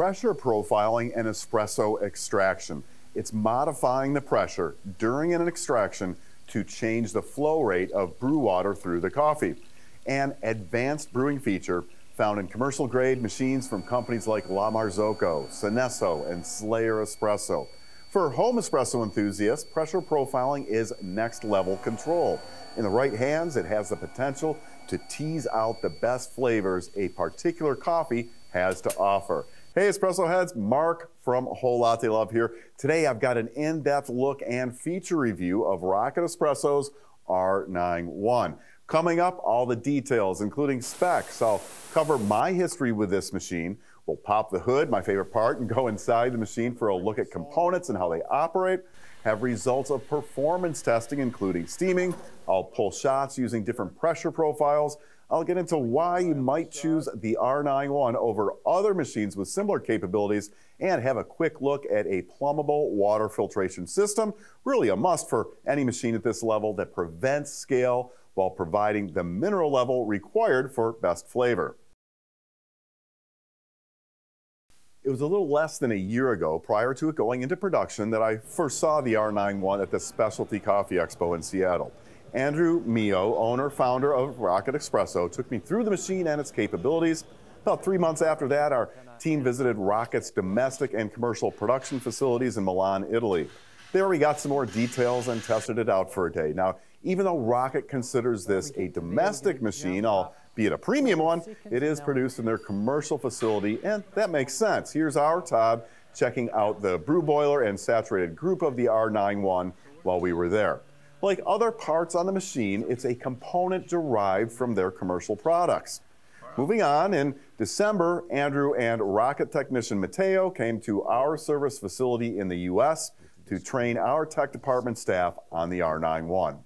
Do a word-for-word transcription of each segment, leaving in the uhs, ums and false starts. pressure profiling an espresso extraction. It's modifying the pressure during an extraction to change the flow rate of brew water through the coffee. An advanced brewing feature found in commercial grade machines from companies like La Marzocco, Synesso, and Slayer Espresso. For home espresso enthusiasts, pressure profiling is next level control. In the right hands, it has the potential to tease out the best flavors a particular coffee has to offer. Hey espresso heads, Mark from Whole Latte Love here. Today I've got an in-depth look and feature review of Rocket Espresso's R ninety-one. Coming up, all the details, including specs. I'll cover my history with this machine. We'll pop the hood, my favorite part, and go inside the machine for a look at components and how they operate. Have results of performance testing, including steaming. I'll pull shots using different pressure profiles. I'll get into why you might choose the R ninety-one over other machines with similar capabilities, and have a quick look at a plumbable water filtration system, really a must for any machine at this level that prevents scale while providing the mineral level required for best flavor. It was a little less than a year ago, prior to it going into production, that I first saw the R ninety-one at the Specialty Coffee Expo in Seattle. Andrew Mio, owner, founder of Rocket Espresso, took me through the machine and its capabilities. About three months after that, our team visited Rocket's domestic and commercial production facilities in Milan, Italy. There we got some more details and tested it out for a day. Now, even though Rocket considers this a domestic machine, albeit a premium one, it is produced in their commercial facility, and that makes sense. Here's our Todd checking out the brew boiler and saturated group of the R ninety-one while we were there. Like other parts on the machine, it's a component derived from their commercial products. Moving on, in December, Andrew and Rocket technician Mateo came to our service facility in the U S to train our tech department staff on the R ninety-one.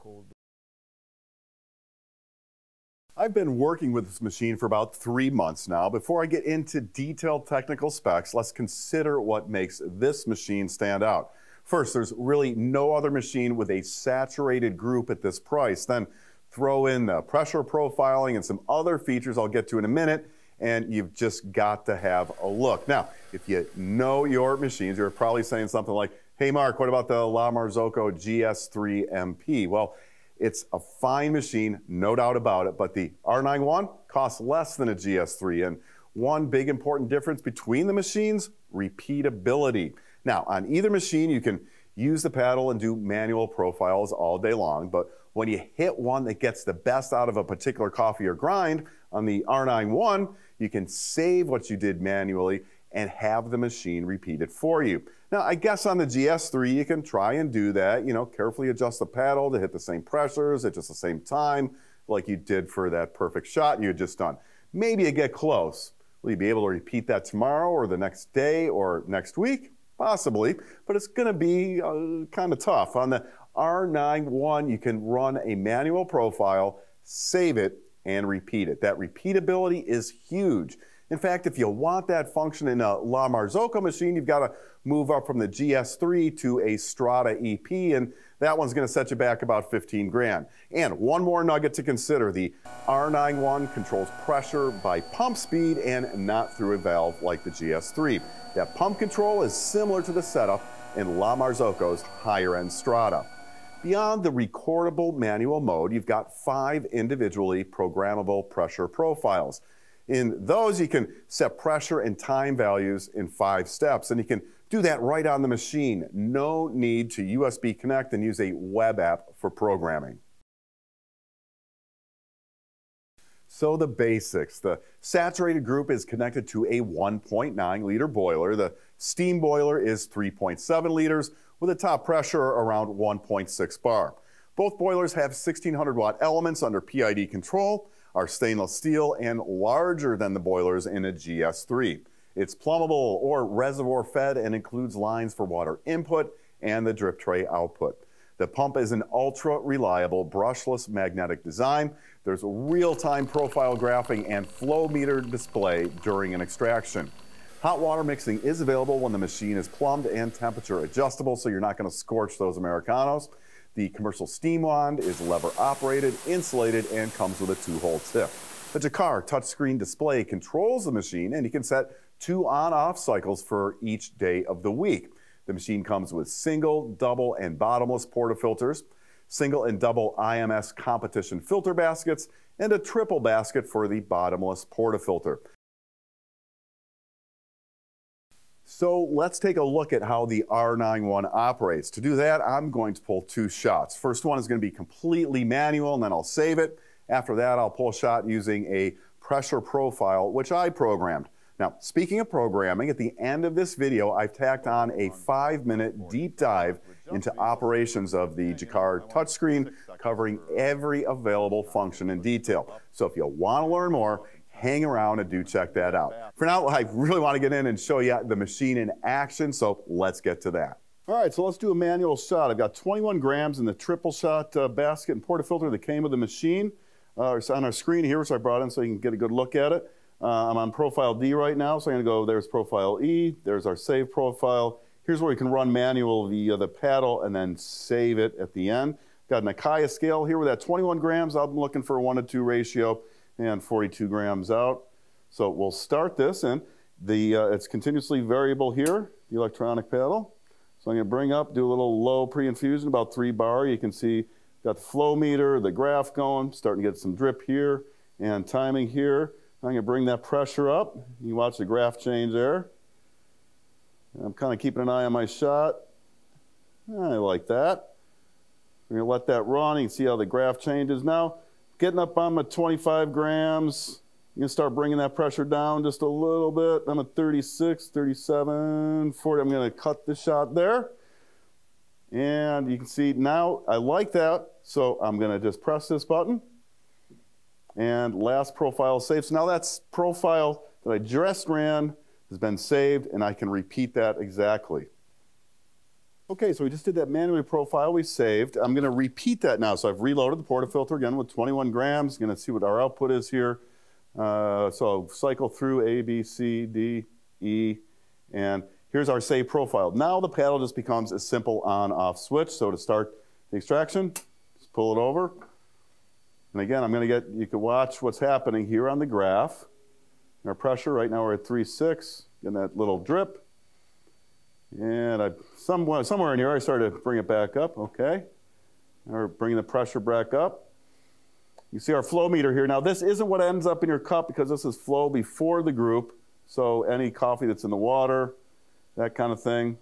I've been working with this machine for about three months now. Before I get into detailed technical specs, let's consider what makes this machine stand out. First, there's really no other machine with a saturated group at this price. Then throw in the pressure profiling and some other features I'll get to in a minute, and you've just got to have a look. Now, if you know your machines, you're probably saying something like, hey Mark, what about the La Marzocco G S three M P? Well, it's a fine machine, no doubt about it, but the R ninety-one costs less than a G S three, and one big important difference between the machines, repeatability. Now, on either machine, you can use the paddle and do manual profiles all day long, but when you hit one that gets the best out of a particular coffee or grind, on the R ninety-one, you can save what you did manually and have the machine repeat it for you. Now, I guess on the G S three, you can try and do that, you know, carefully adjust the paddle to hit the same pressures at just the same time, like you did for that perfect shot you had just done. Maybe you get close. Will you be able to repeat that tomorrow or the next day or next week? Possibly, but it's going to be uh, kind of tough. On the R ninety-one, you can run a manual profile, save it, and repeat it. That repeatability is huge. In fact, if you want that function in a La Marzocco machine, you've got to move up from the G S three to a Strada E P, and that one's going to set you back about fifteen grand. And one more nugget to consider, the R ninety-one controls pressure by pump speed and not through a valve like the G S three. That pump control is similar to the setup in La Marzocco's higher-end Strada. Beyond the recordable manual mode, you've got five individually programmable pressure profiles. In those, you can set pressure and time values in five steps, and you can do that right on the machine. No need to U S B connect and use a web app for programming. So the basics. The saturated group is connected to a one point nine liter boiler. The steam boiler is three point seven liters with a top pressure around one point six bar. Both boilers have sixteen hundred watt elements under P I D control, are stainless steel and larger than the boilers in a G S three. It's plumbable or reservoir fed and includes lines for water input and the drip tray output. The pump is an ultra-reliable brushless magnetic design. There's real-time profile graphing and flow meter display during an extraction. Hot water mixing is available when the machine is plumbed and temperature adjustable, so you're not going to scorch those Americanos. The commercial steam wand is lever-operated, insulated, and comes with a two-hole tip. The Jakar touchscreen display controls the machine, and you can set two on-off cycles for each day of the week. The machine comes with single, double, and bottomless portafilters, single and double I M S competition filter baskets, and a triple basket for the bottomless portafilter. So let's take a look at how the R ninety-one operates. To do that, I'm going to pull two shots. First one is going to be completely manual, and then I'll save it. After that, I'll pull a shot using a pressure profile, which I programmed. Now, speaking of programming, at the end of this video, I've tacked on a five-minute deep dive into operations of the Jakar touchscreen, covering every available function in detail. So if you want to learn more, hang around and do check that out. For now, I really want to get in and show you the machine in action, so let's get to that. All right, so let's do a manual shot. I've got twenty-one grams in the triple shot uh, basket and portafilter that came with the machine. Uh, it's on our screen here, which I brought in so you can get a good look at it. Uh, I'm on profile D right now, so I'm going to go, there's profile E, there's our save profile. Here's where you can run manual via the paddle and then save it at the end. Got an Acaia scale here with that twenty-one grams. I'm looking for a one to two ratio and forty-two grams out. So we'll start this, and the uh, it's continuously variable here, the electronic paddle. So I'm going to bring up, do a little low pre-infusion, about three bar. You can see got the flow meter, the graph going, starting to get some drip here and timing here. I'm going to bring that pressure up. You watch the graph change there. I'm kind of keeping an eye on my shot. I like that. We're going to let that run. You can see how the graph changes now. Getting up on my twenty-five grams. You can start bringing that pressure down just a little bit. I'm at thirty-six, thirty-seven, forty. I'm going to cut the shot there. And you can see now I like that. So I'm going to just press this button. And last profile saved. So now that's profile that I just ran has been saved, and I can repeat that exactly. Okay, so we just did that manually profile we saved. I'm going to repeat that now. So I've reloaded the portafilter again with twenty-one grams. Going to see what our output is here. Uh, so cycle through A, B, C, D, E, and here's our save profile. Now the paddle just becomes a simple on-off switch. So to start the extraction, just pull it over. And again, I'm going to get, you can watch what's happening here on the graph. And our pressure right now we're at three point six, getting that little drip. And I, somewhere, somewhere in here, I started to bring it back up, okay. Now we're bringing the pressure back up. You see our flow meter here. Now this isn't what ends up in your cup because this is flow before the group. So any coffee that's in the water, that kind of thing.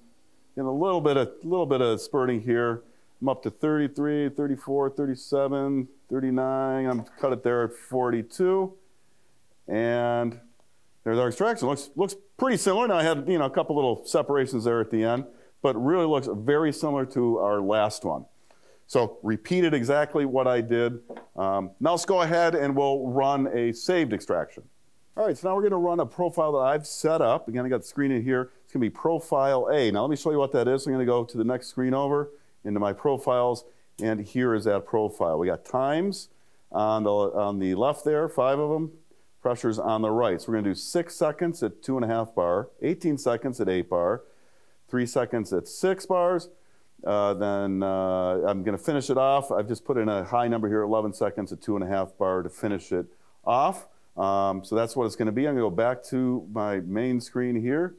And a little bit of, little bit of spurting here. I'm up to thirty-three, thirty-four, thirty-seven, thirty-nine. I'm cut it there at forty-two. And there's our extraction. Looks, looks pretty similar. Now I had, you know, a couple little separations there at the end, but really looks very similar to our last one. So repeated exactly what I did. Um, now let's go ahead and we'll run a saved extraction. All right, so now we're gonna run a profile that I've set up. Again, I got the screen in here. It's gonna be profile A. Now let me show you what that is. So I'm gonna go to the next screen over, into my profiles, and here is that profile. We got times on the, on the left there, five of them, pressures on the right. So we're gonna do six seconds at two and a half bar, eighteen seconds at eight bar, three seconds at six bars, uh, then uh, I'm gonna finish it off. I've just put in a high number here, eleven seconds at two and a half bar to finish it off. Um, so that's what it's gonna be. I'm gonna go back to my main screen here,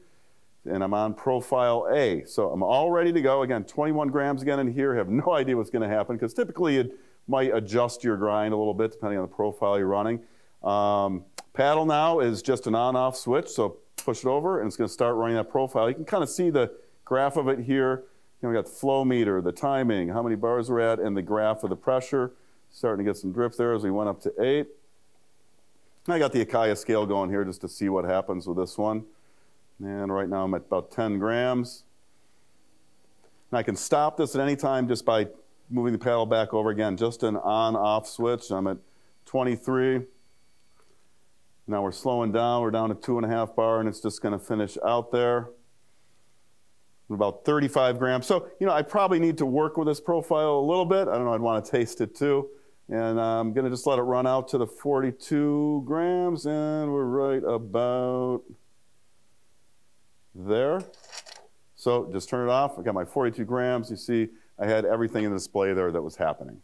and I'm on profile A. So I'm all ready to go. Again, twenty-one grams again in here. Have no idea what's gonna happen because typically it might adjust your grind a little bit depending on the profile you're running. Um, paddle now is just an on-off switch. So push it over and it's gonna start running that profile. You can kind of see the graph of it here. You know, we got the flow meter, the timing, how many bars we're at, and the graph of the pressure. Starting to get some drip there as we went up to eight. And I got the Acaia scale going here just to see what happens with this one. And right now I'm at about ten grams. And I can stop this at any time just by moving the paddle back over again, just an on-off switch. I'm at twenty-three. Now we're slowing down. We're down to two and a half bar, and it's just gonna finish out there. About thirty-five grams. So, you know, I probably need to work with this profile a little bit. I don't know, I'd wanna taste it too. And I'm gonna just let it run out to the forty-two grams, and we're right about there. So just turn it off. I got my forty-two grams. You see, I had everything in the display there that was happening.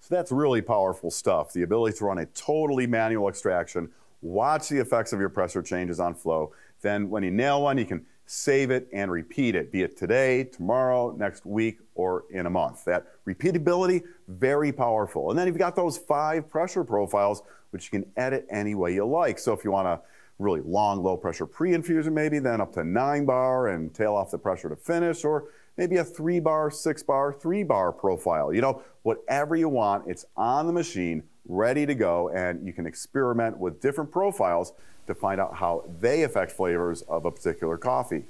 So that's really powerful stuff. The ability to run a totally manual extraction, watch the effects of your pressure changes on flow, Then when you nail one, you can save it and repeat it, be it today, tomorrow, next week, or in a month. That repeatability, very powerful. And then you've got those five pressure profiles, which you can edit any way you like. So if you want a really long, low pressure pre-infusion maybe, then up to nine bar and tail off the pressure to finish, or maybe a three bar, six bar, three bar profile. You know, whatever you want, it's on the machine, ready to go, and you can experiment with different profiles to find out how they affect flavors of a particular coffee.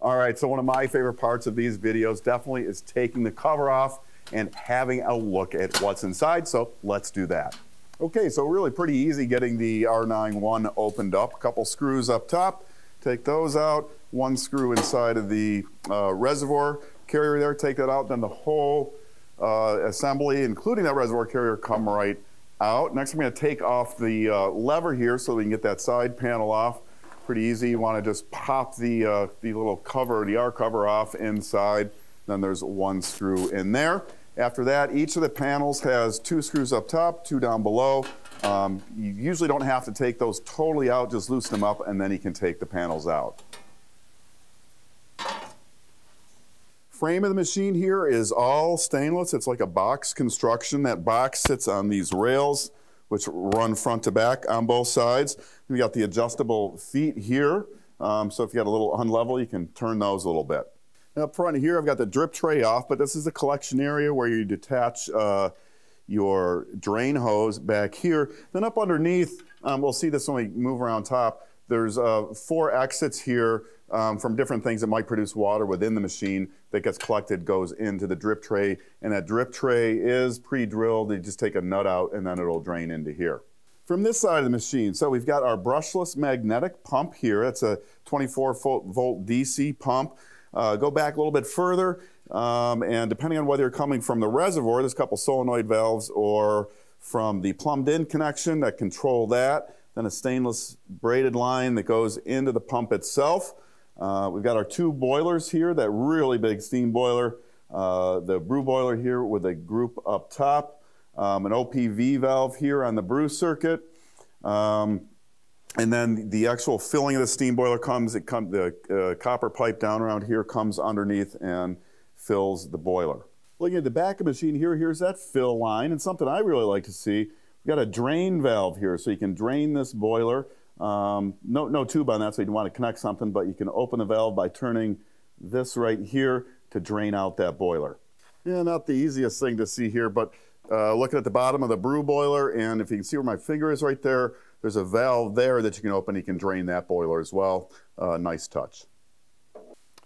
All right, so one of my favorite parts of these videos definitely is taking the cover off and having a look at what's inside, so let's do that. Okay, so really pretty easy getting the R ninety-one opened up. A couple screws up top, take those out, one screw inside of the uh, reservoir carrier there, take that out, then the whole uh, assembly, including that reservoir carrier, come right out. Next, I'm gonna take off the uh, lever here so we can get that side panel off. Pretty easy, you wanna just pop the, uh, the little cover, the R cover off inside, then there's one screw in there. After that, each of the panels has two screws up top, two down below. Um, you usually don't have to take those totally out, just loosen them up, and then you can take the panels out. Frame of the machine here is all stainless. It's like a box construction. That box sits on these rails, which run front to back on both sides. We got the adjustable feet here. Um, so if you got a little unlevel, you can turn those a little bit. Up front here, I've got the drip tray off, but this is the collection area where you detach uh, your drain hose back here. Then up underneath, um, we'll see this when we move around top, there's uh, four exits here um, from different things that might produce water within the machine that gets collected, goes into the drip tray, and that drip tray is pre-drilled. You just take a nut out and then it'll drain into here. From this side of the machine, so we've got our brushless magnetic pump here. It's a twenty-four volt D C pump. Uh, go back a little bit further, um, and depending on whether you're coming from the reservoir, there's a couple solenoid valves, or from the plumbed-in connection that control that, then a stainless braided line that goes into the pump itself. Uh, we've got our two boilers here, that really big steam boiler, uh, the brew boiler here with a group up top, um, an O P V valve here on the brew circuit. Um, And then the actual filling of the steam boiler comes, it come, the uh, copper pipe down around here comes underneath and fills the boiler. Looking at the back of the machine here, here's that fill line. And something I really like to see, we've got a drain valve here, so you can drain this boiler. Um, no, no tube on that, so you'd want to connect something, but you can open the valve by turning this right here to drain out that boiler. Yeah, not the easiest thing to see here, but uh, looking at the bottom of the brew boiler, and if you can see where my finger is right there, there's a valve there that you can open. You can drain that boiler as well. Uh, nice touch.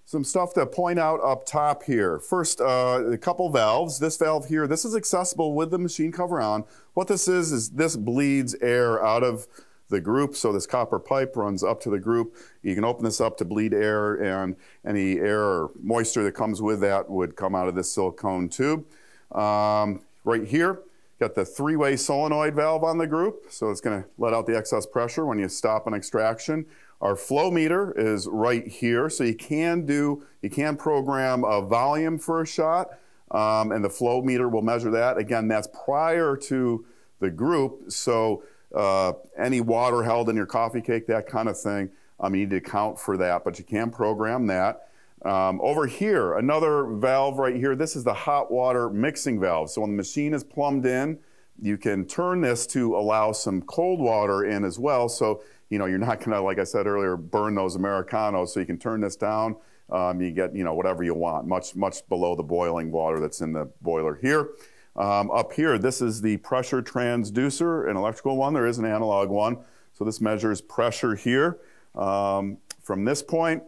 Some stuff to point out up top here. First, uh, a couple valves. This valve here, this is accessible with the machine cover on. What this is, is this bleeds air out of the group. So this copper pipe runs up to the group. You can open this up to bleed air, and any air or moisture that comes with that would come out of this silicone tube. Um, right here, got the three-way solenoid valve on the group, so it's gonna let out the excess pressure when you stop an extraction. Our flow meter is right here, so you can do, you can program a volume for a shot, um, and the flow meter will measure that. Again, that's prior to the group, so uh, any water held in your coffee cake, that kind of thing, um, you need to account for that, but you can program that. Um, over here, another valve right here, this is the hot water mixing valve. So when the machine is plumbed in, you can turn this to allow some cold water in as well. So, you know, you're not gonna, like I said earlier, burn those Americanos. So you can turn this down, um, you get, you know, whatever you want, much, much below the boiling water that's in the boiler here. Um, up here, this is the pressure transducer, an electrical one. There is an analog one. So this measures pressure here um, from this point.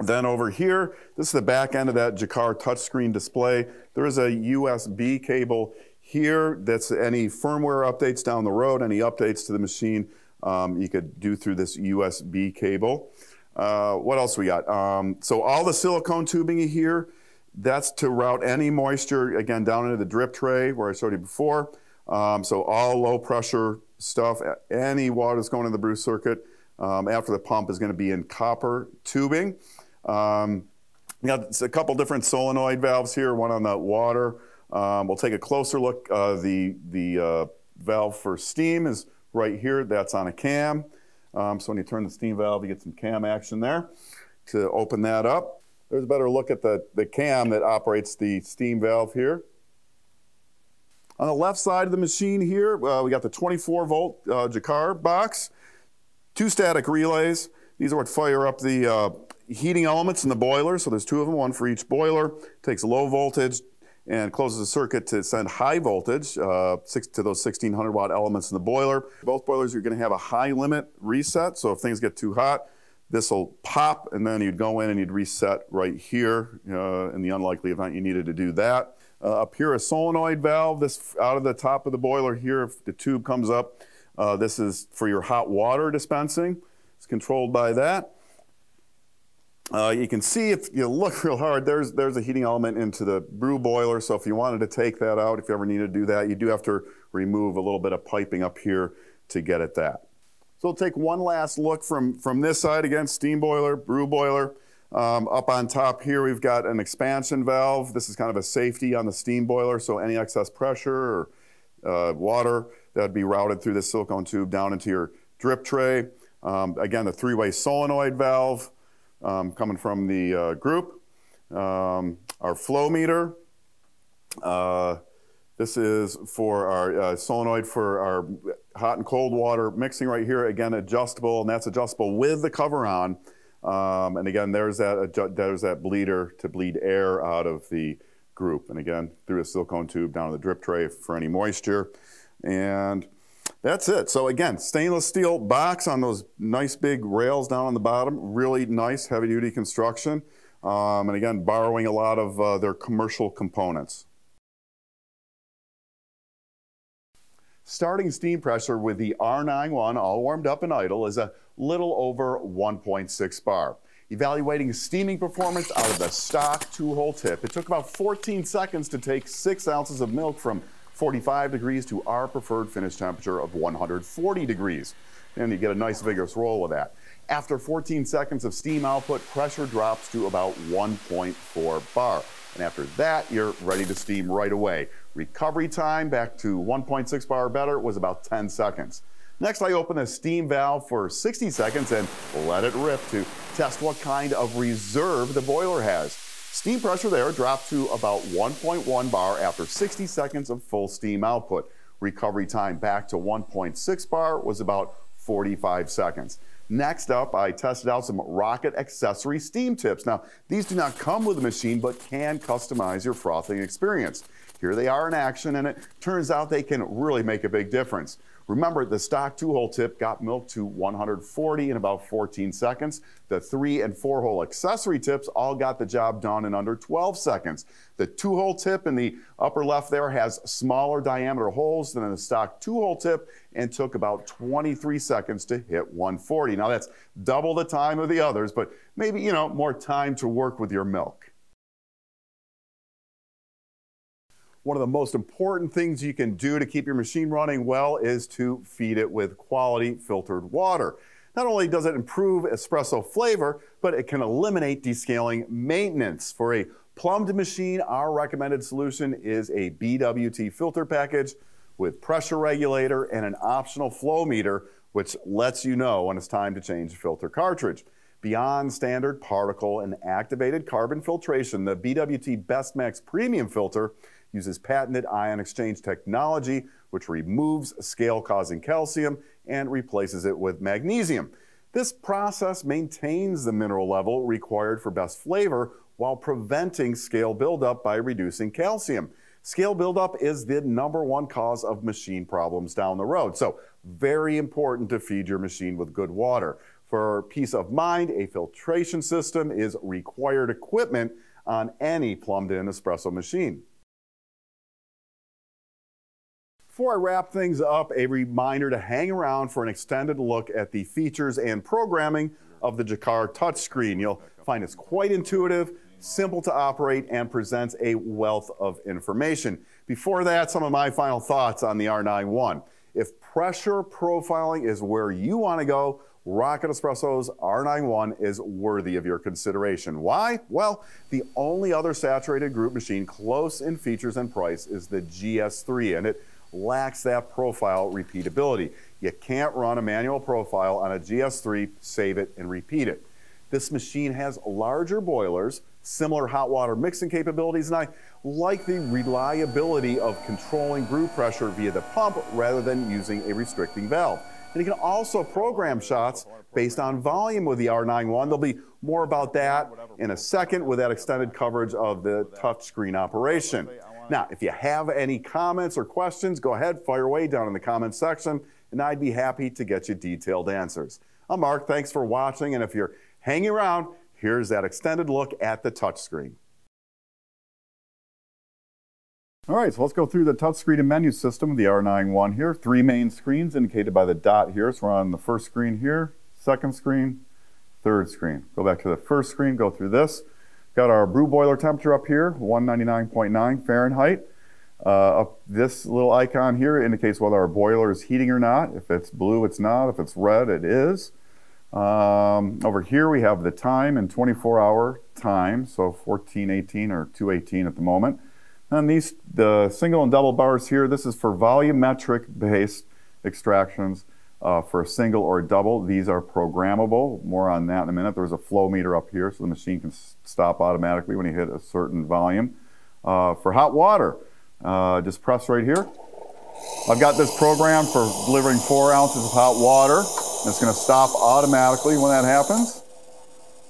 Then over here, this is the back end of that Jakar touchscreen display. There is a U S B cable here that's any firmware updates down the road, any updates to the machine, um, you could do through this U S B cable. Uh, what else we got? Um, so all the silicone tubing here, that's to route any moisture, again, down into the drip tray where I showed you before. Um, so all low pressure stuff, any water that's going in the brew circuit um, after the pump is gonna be in copper tubing. Um, we got a couple different solenoid valves here, one on the water. Um, we'll take a closer look. Uh, the the uh, valve for steam is right here, that's on a cam. Um, so when you turn the steam valve, you get some cam action there to open that up. There's a better look at the, the cam that operates the steam valve here. On the left side of the machine here, uh, we got the twenty-four volt uh, Jakar box, two static relays. These are what fire up the uh, heating elements in the boiler. So there's two of them, one for each boiler. Takes low voltage and closes the circuit to send high voltage uh, six, to those sixteen hundred watt elements in the boiler. Both boilers, you're gonna have a high limit reset. So if things get too hot, this'll pop, and then you'd go in and you'd reset right here uh, in the unlikely event you needed to do that. Uh, up here, a solenoid valve. This out of the top of the boiler here, if the tube comes up, uh, this is for your hot water dispensing. It's controlled by that. Uh, you can see, if you look real hard, there's, there's a heating element into the brew boiler. So if you wanted to take that out, if you ever needed to do that, you do have to remove a little bit of piping up here to get at that. So we'll take one last look from, from this side. Again, steam boiler, brew boiler. Um, up on top here, we've got an expansion valve. This is kind of a safety on the steam boiler, so any excess pressure or uh, water, that'd be routed through this silicone tube down into your drip tray. Um, again, the three-way solenoid valve um, coming from the uh, group. Um, our flow meter. Uh, this is for our uh, solenoid for our hot and cold water mixing right here. Again, adjustable, and that's adjustable with the cover on. Um, and again, there's that, there's that bleeder to bleed air out of the group. And again, through a silicone tube down to the drip tray for any moisture. And that's it. So again, stainless steel box on those nice big rails down on the bottom. Really nice heavy duty construction. Um, and again, borrowing a lot of uh, their commercial components. Starting steam pressure with the R ninety-one all warmed up and idle is a little over one point six bar. Evaluating steaming performance out of the stock two-hole tip, it took about fourteen seconds to take six ounces of milk from forty-five degrees to our preferred finish temperature of one hundred forty degrees. And you get a nice vigorous roll of that. After fourteen seconds of steam output, pressure drops to about one point four bar. And after that, you're ready to steam right away. Recovery time back to one point six bar or better was about ten seconds. Next, I open the steam valve for sixty seconds and let it rip to test what kind of reserve the boiler has. Steam pressure there dropped to about one point one bar after sixty seconds of full steam output. Recovery time back to one point six bar was about forty-five seconds. Next up, I tested out some Rocket accessory steam tips. Now, these do not come with the machine, but can customize your frothing experience. Here they are in action, and it turns out they can really make a big difference. Remember, the stock two-hole tip got milk to one hundred forty in about fourteen seconds. The three and four-hole accessory tips all got the job done in under twelve seconds. The two-hole tip in the upper left there has smaller diameter holes than in the stock two-hole tip and took about twenty-three seconds to hit one forty. Now that's double the time of the others, but maybe, you know, more time to work with your milk. One of the most important things you can do to keep your machine running well is to feed it with quality filtered water. Not only does it improve espresso flavor, but it can eliminate descaling maintenance. For a plumbed machine, our recommended solution is a B W T filter package with pressure regulator and an optional flow meter, which lets you know when it's time to change the filter cartridge. Beyond standard particle and activated carbon filtration, the B W T Bestmax Premium filter uses patented ion exchange technology, which removes scale-causing calcium and replaces it with magnesium. This process maintains the mineral level required for best flavor while preventing scale buildup by reducing calcium. Scale buildup is the number one cause of machine problems down the road, so very important to feed your machine with good water. For peace of mind, a filtration system is required equipment on any plumbed-in espresso machine. Before I wrap things up, a reminder to hang around for an extended look at the features and programming of the Jakar touchscreen. You'll find it's quite intuitive, simple to operate, and presents a wealth of information. Before that, some of my final thoughts on the R ninety-one. If pressure profiling is where you want to go, Rocket Espresso's R ninety-one is worthy of your consideration. Why? Well, the only other saturated group machine close in features and price is the G S three, and it lacks that profile repeatability. You can't run a manual profile on a G S three, save it, and repeat it. This machine has larger boilers, similar hot water mixing capabilities, and I like the reliability of controlling brew pressure via the pump rather than using a restricting valve. And you can also program shots based on volume with the R ninety-one. There'll be more about that in a second with that extended coverage of the touchscreen operation. Now, if you have any comments or questions, go ahead, fire away down in the comments section, and I'd be happy to get you detailed answers. I'm Mark, thanks for watching, and if you're hanging around, here's that extended look at the touchscreen. All right, so let's go through the touchscreen and menu system of the R ninety-one here. Three main screens indicated by the dot here. So we're on the first screen here, second screen, third screen. Go back to the first screen, go through this. Got our brew boiler temperature up here, one ninety-nine point nine Fahrenheit. Uh, up this little icon here indicates whether our boiler is heating or not. If it's blue, it's not. If it's red, it is. Um, over here we have the time and twenty-four hour time, so fourteen eighteen or two eighteen at the moment. And these, the single and double bars here, this is for volumetric based extractions uh, for a single or a double. These are programmable, more on that in a minute. There's a flow meter up here, so the machine can stop automatically when you hit a certain volume. Uh, for hot water, uh, just press right here. I've got this programmed for delivering four ounces of hot water. It's gonna stop automatically when that happens.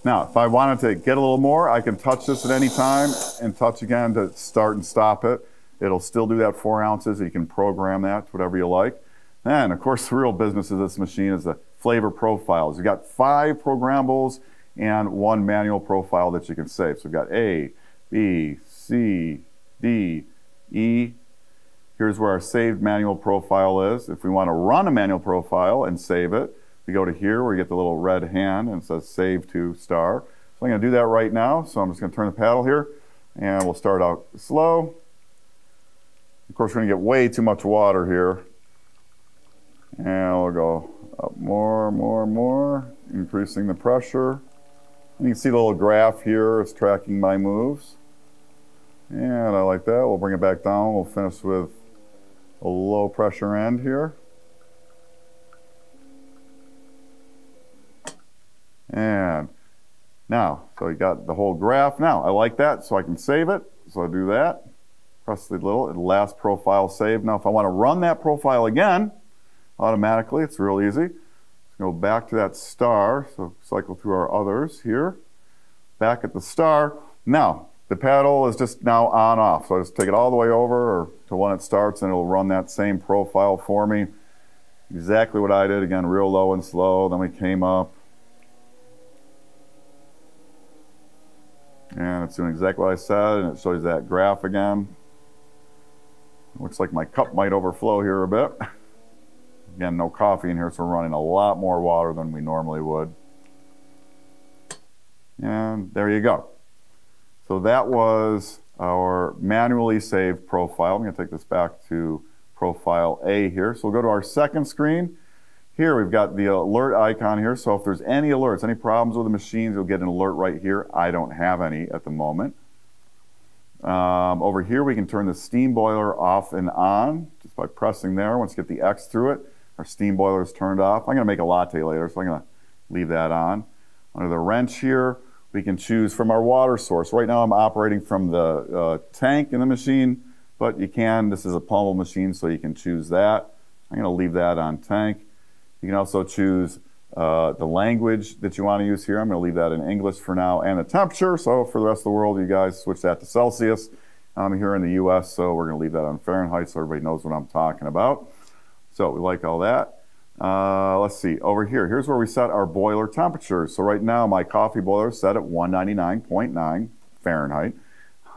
Now, if I wanted to get a little more, I can touch this at any time and touch again to start and stop it. It'll still do that four ounces. You can program that to whatever you like. And of course, the real business of this machine is the flavor profiles. We've got five programmables and one manual profile that you can save. So we've got A, B, C, D, E. Here's where our saved manual profile is. If we want to run a manual profile and save it, we go to here where you get the little red hand and it says save to star. So I'm gonna do that right now. So I'm just gonna turn the paddle here and we'll start out slow. Of course, we're gonna get way too much water here. And we'll go up more, more, more, increasing the pressure. And you can see the little graph here, it's tracking my moves. And I like that, we'll bring it back down. We'll finish with a low pressure end here. And now, so you got the whole graph. Now, I like that, so I can save it. So I do that, press the little, it'll last profile save. Now, if I want to run that profile again, automatically, it's real easy. Let's go back to that star, so cycle through our others here. Back at the star. Now, the paddle is just now on off, so I just take it all the way over or to when it starts and it'll run that same profile for me. Exactly what I did, again, real low and slow, then we came up. And it's doing exactly what I said, and it shows that graph again. Looks like my cup might overflow here a bit. Again, no coffee in here, so we're running a lot more water than we normally would. And there you go. So that was our manually saved profile. I'm gonna take this back to profile A here. So we'll go to our second screen. Here we've got the alert icon here, so if there's any alerts, any problems with the machines, you'll get an alert right here. I don't have any at the moment. Um, over here we can turn the steam boiler off and on just by pressing there. Once you get the X through it, our steam boiler is turned off. I'm gonna make a latte later, so I'm gonna leave that on. Under the wrench here, we can choose from our water source. Right now I'm operating from the uh, tank in the machine, but you can, this is a plumbable machine, so you can choose that. I'm gonna leave that on tank. You can also choose uh, the language that you want to use here. I'm going to leave that in English for now, and the temperature. So for the rest of the world, you guys switch that to Celsius. I'm here in the U S, so we're going to leave that on Fahrenheit so everybody knows what I'm talking about. So we like all that. Uh, let's see, over here, here's where we set our boiler temperature. So right now, my coffee boiler is set at one ninety-nine point nine Fahrenheit.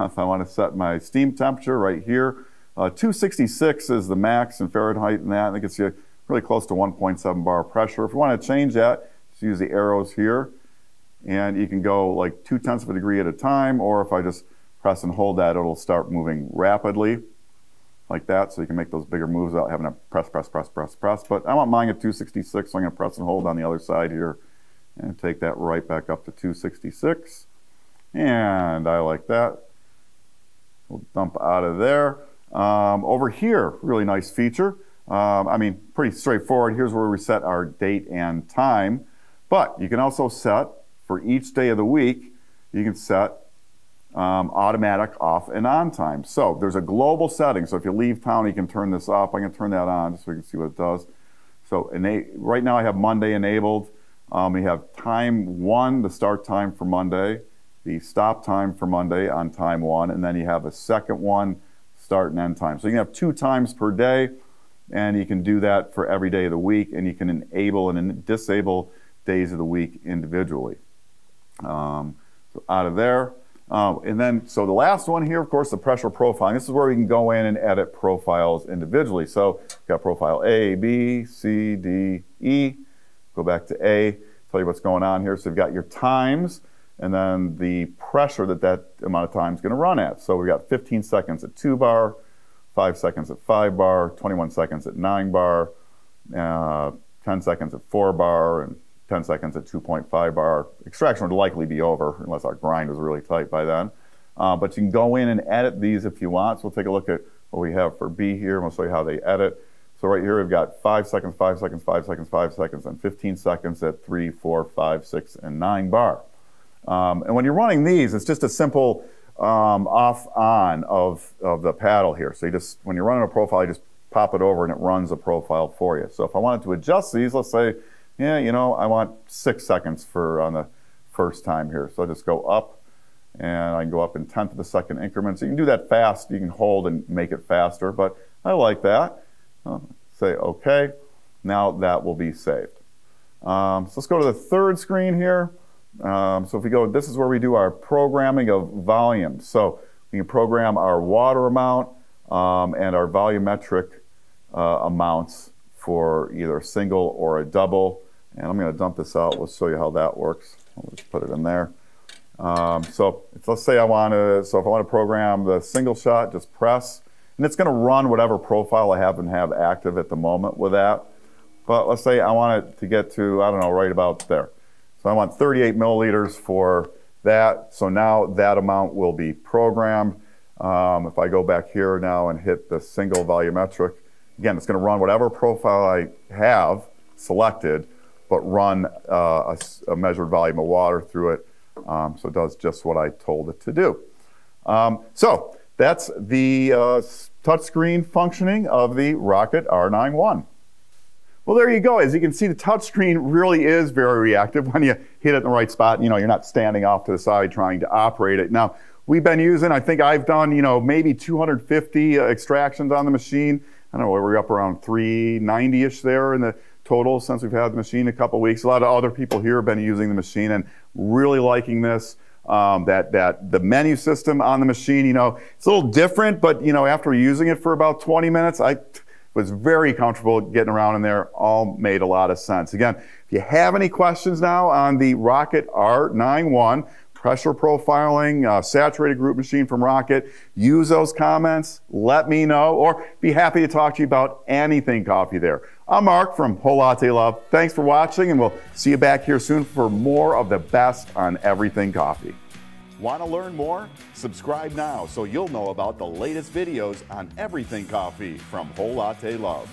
If I want to set my steam temperature right here, uh, two sixty-six is the max in Fahrenheit in that, and it gets you really close to one point seven bar pressure. If you want to change that, just use the arrows here, and you can go like two tenths of a degree at a time, or if I just press and hold that, it'll start moving rapidly like that, so you can make those bigger moves without having to press, press, press, press, press. But I want mine at two sixty-six, so I'm gonna press and hold on the other side here and take that right back up to two sixty-six. And I like that. We'll dump out of there. Um, over here, really nice feature. Um, I mean, pretty straightforward. Here's where we set our date and time. But you can also set, for each day of the week, you can set um, automatic off and on time. So there's a global setting. So if you leave town, you can turn this up. I can turn that on just so we can see what it does. So right now I have Monday enabled. Um, we have time one, the start time for Monday, the stop time for Monday on time one, and then you have a second one, start and end time. So you can have two times per day, and you can do that for every day of the week, and you can enable and disable days of the week individually. Um, so out of there. Um, and then, so the last one here, of course, the pressure profiling. This is where we can go in and edit profiles individually. So we've got profile A, B, C, D, E. Go back to A, tell you what's going on here. So we've got your times and then the pressure that that amount of time is going to run at. So we've got fifteen seconds at two bar, five seconds at five bar, twenty-one seconds at nine bar, uh, ten seconds at four bar, and ten seconds at two point five bar. Extraction would likely be over unless our grind was really tight by then. Uh, but you can go in and edit these if you want. So we'll take a look at what we have for B here. We'll show you how they edit. So right here we've got five seconds, five seconds, five seconds, five seconds, and fifteen seconds at three, four, five, six, and nine bar. Um, and when you're running these, it's just a simple um, off-on of, of the paddle here. So you just, when you're running a profile, you just pop it over and it runs a profile for you. So if I wanted to adjust these, let's say, yeah, you know, I want six seconds for on the first time here. So I'll just go up, and I can go up in tenth of the second increments. You can do that fast. You can hold and make it faster, but I like that. I'll say OK. Now that will be saved. Um, so let's go to the third screen here. Um, so if we go, this is where we do our programming of volume. So we can program our water amount um, and our volumetric uh, amounts for either a single or a double. And I'm going to dump this out. We'll show you how that works. I'll just put it in there. Um, so let's say I want to, so if I want to program the single shot, just press. And it's going to run whatever profile I happen to have active at the moment with that. But let's say I want it to get to, I don't know, right about there. So I want thirty-eight milliliters for that. So now that amount will be programmed. Um, if I go back here now and hit the single volumetric, again, it's going to run whatever profile I have selected, but run uh, a, a measured volume of water through it. Um, so it does just what I told it to do. Um, so that's the uh, touchscreen functioning of the Rocket R ninety-one. Well, there you go. As you can see, the touchscreen really is very reactive when you hit it in the right spot. You know, you're not standing off to the side trying to operate it. Now, we've been using, I think I've done, you know, maybe two hundred fifty uh, extractions on the machine. I don't know, we're up around three ninety-ish there in the total since we've had the machine a couple weeks. A lot of other people here have been using the machine and really liking this. Um, that that the menu system on the machine, you know, it's a little different, but you know, after using it for about twenty minutes, I was very comfortable getting around in there. All made a lot of sense. Again, if you have any questions now on the Rocket R ninety-one, pressure profiling, uh, saturated group machine from Rocket, use those comments, let me know, or be happy to talk to you about anything coffee there. I'm Mark from Whole Latte Love. Thanks for watching, and we'll see you back here soon for more of the best on everything coffee. Want to learn more? Subscribe now so you'll know about the latest videos on everything coffee from Whole Latte Love.